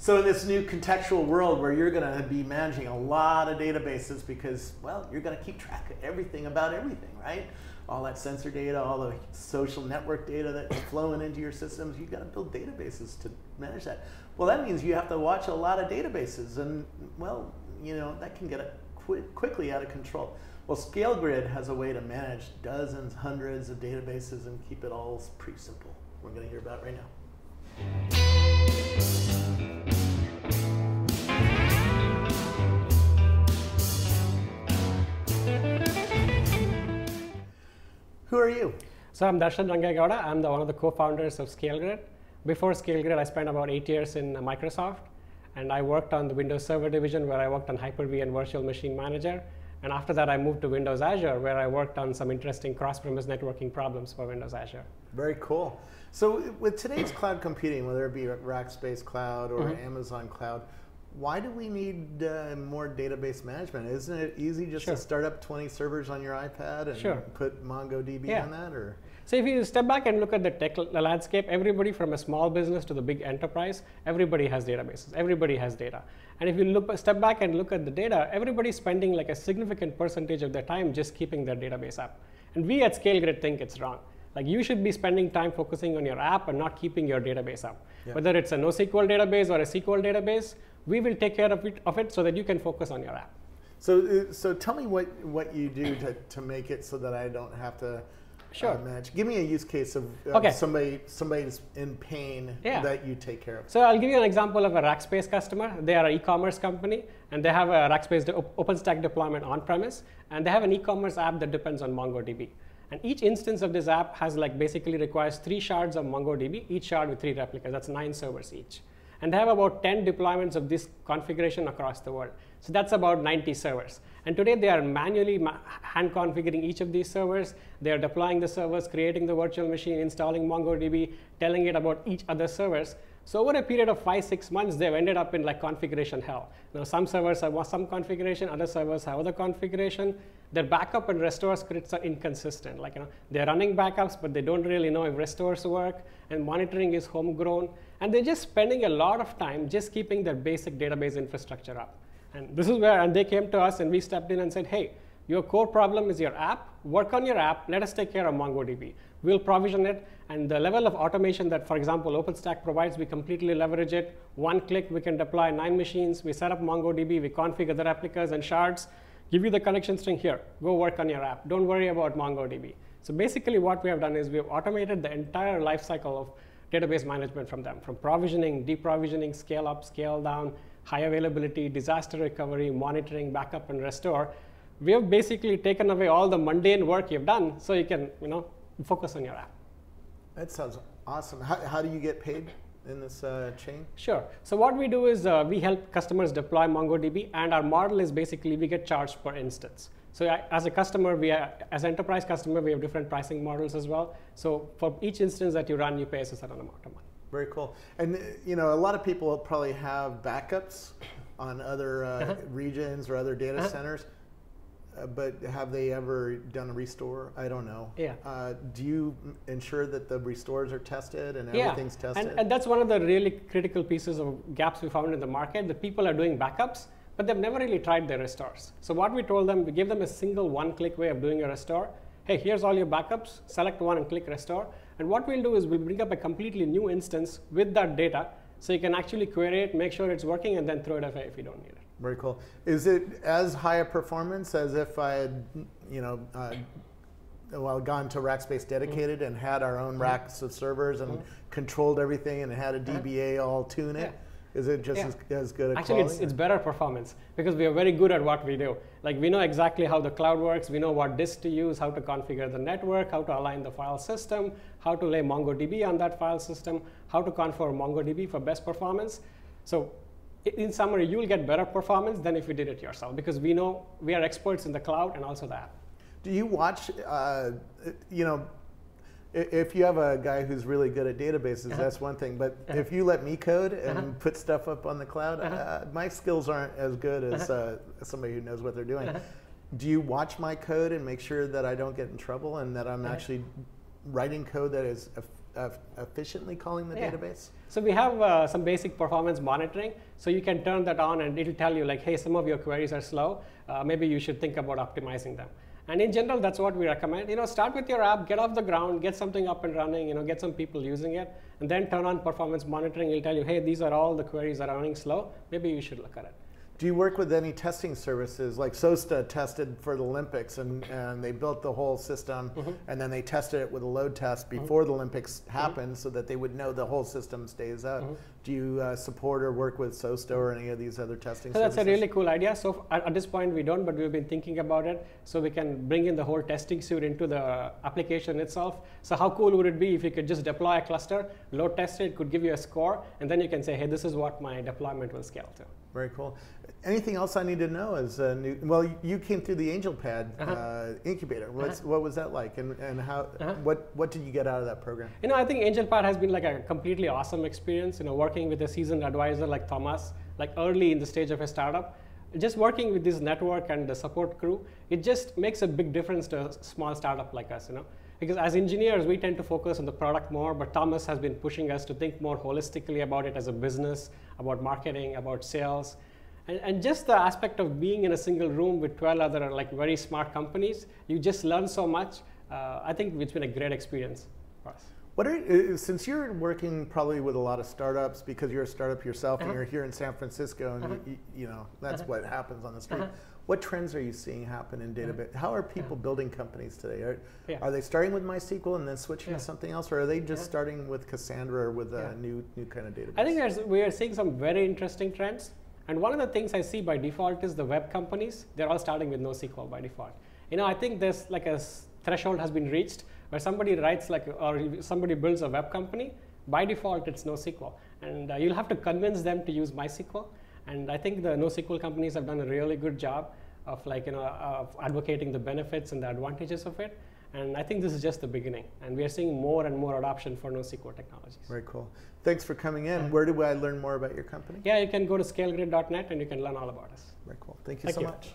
So in this new contextual world where you're going to be managing a lot of databases because, well, you're going to keep track of everything about everything, right? All that sensor data, all the social network data that's flowing into your systems, you've got to build databases to manage that. Well, that means you have to watch a lot of databases and, well, you know, that can get quickly out of control. Well, ScaleGrid has a way to manage dozens, hundreds of databases and keep it all pretty simple. We're going to hear about it right now. Who are you? So I'm Darshan Rangegowda. I'm one of the co-founders of ScaleGrid. Before ScaleGrid, I spent about 8 years in Microsoft, and I worked on the Windows Server division where I worked on Hyper-V and Virtual Machine Manager. And after that, I moved to Windows Azure where I worked on some interesting cross-premise networking problems for Windows Azure. Very cool. So with today's cloud computing, whether it be Rackspace Cloud or Amazon Cloud, why do we need more database management? Isn't it easy just to start up 20 servers on your iPad and put MongoDB on that? Or? So if you step back and look at the tech landscape, everybody from a small business to the big enterprise, everybody has databases, everybody has data. And if you step back and look at the data, everybody's spending like a significant percentage of their time just keeping their database up. And we at ScaleGrid think it's wrong. Like you should be spending time focusing on your app and not keeping your database up. Yeah. Whether it's a NoSQL database or a SQL database, we will take care of it so that you can focus on your app. So tell me what you do to make it so that I don't have to manage. Give me a use case of somebody's in pain that you take care of. So I'll give you an example of a Rackspace customer. They are an e-commerce company, and they have a Rackspace OpenStack deployment on-premise, and they have an e-commerce app that depends on MongoDB. And each instance of this app has like basically requires 3 shards of MongoDB, each shard with 3 replicas. That's 9 servers each. And they have about 10 deployments of this configuration across the world. So that's about 90 servers. And today they are manually hand configuring each of these servers. They are deploying the servers, creating the virtual machine, installing MongoDB, telling it about each other servers. So over a period of 5-6 months, they've ended up in like configuration hell. Now some servers have some configuration, other servers have other configuration. Their backup and restore scripts are inconsistent. Like, you know, they're running backups, but they don't really know if restores work, and monitoring is homegrown. And they're just spending a lot of time just keeping their basic database infrastructure up. And this is where they came to us, and we stepped in and said, hey, your core problem is your app. Work on your app. Let us take care of MongoDB. We'll provision it. And the level of automation that, for example, OpenStack provides, we completely leverage it. One click, we can deploy 9 machines. We set up MongoDB. We configure the replicas and shards. Give you the connection string here. Go work on your app. Don't worry about MongoDB. So basically what we have done is we have automated the entire life cycle of database management from them, from provisioning, deprovisioning, scale up, scale down, high availability, disaster recovery, monitoring, backup, and restore. We have basically taken away all the mundane work you've done so you can, you know, focus on your app. That sounds awesome. How do you get paid in this chain? Sure. So what we do is we help customers deploy MongoDB, and our model is basically we get charged per instance. So as a customer, as an enterprise customer, we have different pricing models as well. So for each instance that you run, you pay us a certain amount of money. Very cool. And you know, a lot of people probably have backups on other regions or other data centers. But have they ever done a restore? I don't know. Yeah. Do you ensure that the restores are tested and everything's tested? And that's one of the really critical pieces of gaps we found in the market. The people are doing backups, but they've never really tried their restores. So what we told them, we gave them a single one-click way of doing a restore. Hey, here's all your backups. Select one and click restore. And what we'll do is we'll bring up a completely new instance with that data, so you can actually query it, make sure it's working, and then throw it away if you don't need it. Very cool. Is it as high a performance as if I had, you know, gone to Rackspace Dedicated and had our own racks of servers and controlled everything and had a DBA all tune it? Is it just as good a quality? Actually, it's better performance because we are very good at what we do. Like, we know exactly how the cloud works. We know what disk to use, how to configure the network, how to align the file system, how to lay MongoDB on that file system, how to configure MongoDB for best performance. So in summary, you'll get better performance than if you did it yourself because we know we are experts in the cloud and also the app. Do you watch, you know, if you have a guy who's really good at databases, that's one thing. But if you let me code and put stuff up on the cloud, my skills aren't as good as somebody who knows what they're doing. Do you watch my code and make sure that I don't get in trouble and that I'm actually writing code that is efficiently calling the database? So we have some basic performance monitoring. So you can turn that on and it'll tell you like, hey, some of your queries are slow. Maybe you should think about optimizing them. And in general, that's what we recommend. You know, start with your app, get off the ground, get something up and running, you know, get some people using it, and then turn on performance monitoring. It'll tell you, hey, these are all the queries that are running slow. Maybe you should look at it. Do you work with any testing services? Like SOSTA tested for the Olympics, and they built the whole system, and then they tested it with a load test before the Olympics happened so that they would know the whole system stays up. Do you support or work with SOSTA or any of these other testing services? That's a really cool idea. So at this point, we don't, but we've been thinking about it. So we can bring in the whole testing suite into the application itself. So how cool would it be if you could just deploy a cluster, load test it, could give you a score, and then you can say, hey, this is what my deployment will scale to. Very cool. Anything else I need to know as a new, well, you came through the AngelPad incubator. What was that like, and how, what did you get out of that program? You know, I think AngelPad has been like a completely awesome experience, you know, working with a seasoned advisor like Thomas, like early in the stage of a startup. Just working with this network and the support crew, it just makes a big difference to a small startup like us, you know. Because as engineers, we tend to focus on the product more, but Thomas has been pushing us to think more holistically about it as a business, about marketing, about sales. And just the aspect of being in a single room with 12 other like very smart companies, you just learn so much. I think it's been a great experience for us. What are, since you're working probably with a lot of startups, because you're a startup yourself and you're here in San Francisco, and you know, that's what happens on the street. What trends are you seeing happen in database? How are people building companies today? Are they starting with MySQL and then switching to something else, or are they just starting with Cassandra or with a new kind of database? I think there's, we are seeing some very interesting trends. And one of the things I see by default is the web companies, they're all starting with NoSQL by default. You know, I think there's like a threshold has been reached where somebody writes like, or somebody builds a web company, by default it's NoSQL. And you'll have to convince them to use MySQL. And I think the NoSQL companies have done a really good job of like, you know, of advocating the benefits and the advantages of it. And I think this is just the beginning. And we are seeing more and more adoption for NoSQL technologies. Very cool. Thanks for coming in. Where do I learn more about your company? Yeah, you can go to scalegrid.net and you can learn all about us. Very cool. Thank you so much.